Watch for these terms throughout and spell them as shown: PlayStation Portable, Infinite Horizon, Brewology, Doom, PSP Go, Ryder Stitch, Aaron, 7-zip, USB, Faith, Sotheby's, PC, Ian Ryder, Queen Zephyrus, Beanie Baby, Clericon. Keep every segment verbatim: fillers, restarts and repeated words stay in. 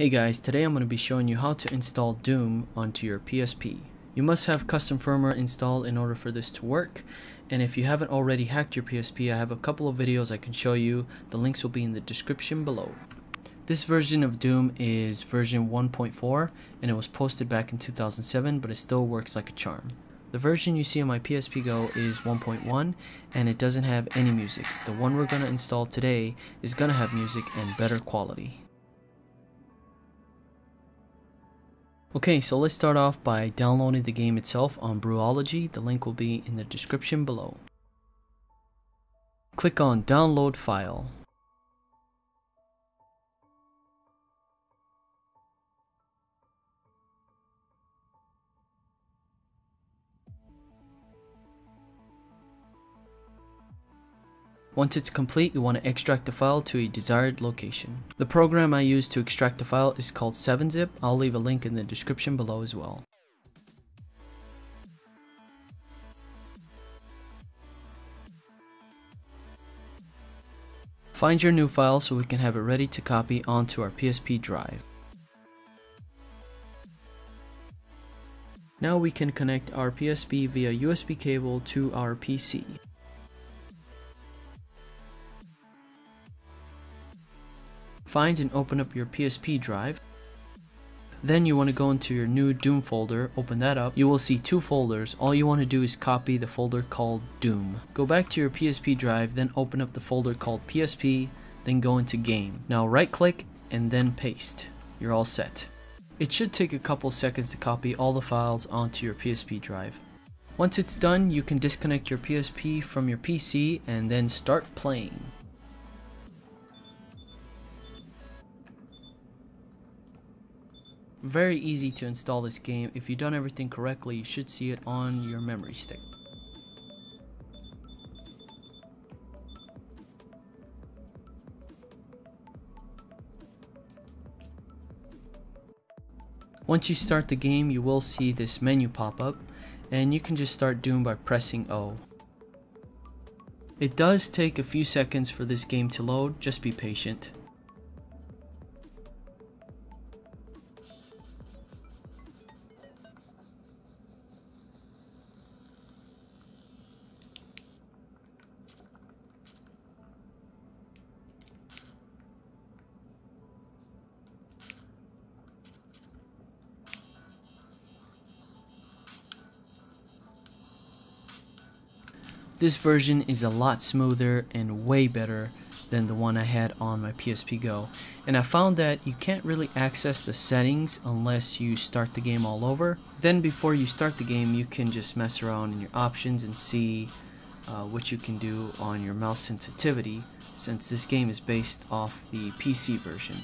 Hey guys, today I'm going to be showing you how to install Doom onto your P S P. You must have custom firmware installed in order for this to work, and if you haven't already hacked your P S P, I have a couple of videos I can show you. The links will be in the description below. This version of Doom is version one point four, and it was posted back in two thousand seven, but it still works like a charm. The version you see on my P S P Go is one point one, and it doesn't have any music. The one we're going to install today is going to have music and better quality. Okay, so let's start off by downloading the game itself on Brewology. The link will be in the description below. Click on Download File. Once it's complete, you want to extract the file to a desired location. The program I use to extract the file is called seven zip. I'll leave a link in the description below as well. Find your new file so we can have it ready to copy onto our P S P drive. Now we can connect our P S P via U S B cable to our P C. Find and open up your P S P drive. Then you want to go into your new Doom folder, open that up. You will see two folders. All you want to do is copy the folder called Doom. Go back to your P S P drive, then open up the folder called P S P, then go into Game. Now right click and then paste. You're all set. It should take a couple seconds to copy all the files onto your P S P drive. Once it's done, you can disconnect your P S P from your P C and then start playing. Very easy to install this game. If you've done everything correctly, you should see it on your memory stick. Once you start the game, you will see this menu pop up, and you can just start Doom by pressing O. It does take a few seconds for this game to load, just be patient. This version is a lot smoother and way better than the one I had on my P S P Go. And I found that you can't really access the settings unless you start the game all over. Then before you start the game, you can just mess around in your options and see uh, what you can do on your mouse sensitivity, since this game is based off the P C version.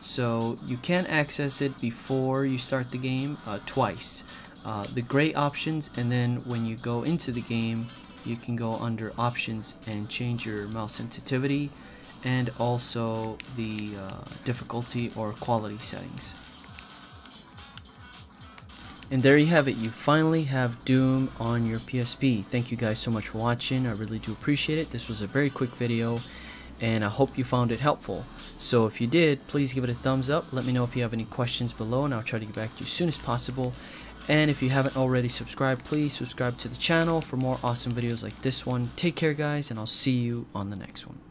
So you can access it before you start the game uh, twice. Uh, the gray options, and then when you go into the game, you can go under options and change your mouse sensitivity and also the uh, difficulty or quality settings. And there you have it. You finally have Doom on your P S P. Thank you guys so much for watching. I really do appreciate it. This was a very quick video and I hope you found it helpful. So if you did, please give it a thumbs up. Let me know if you have any questions below and I'll try to get back to you as soon as possible. And if you haven't already subscribed, please subscribe to the channel for more awesome videos like this one. Take care, guys, and I'll see you on the next one.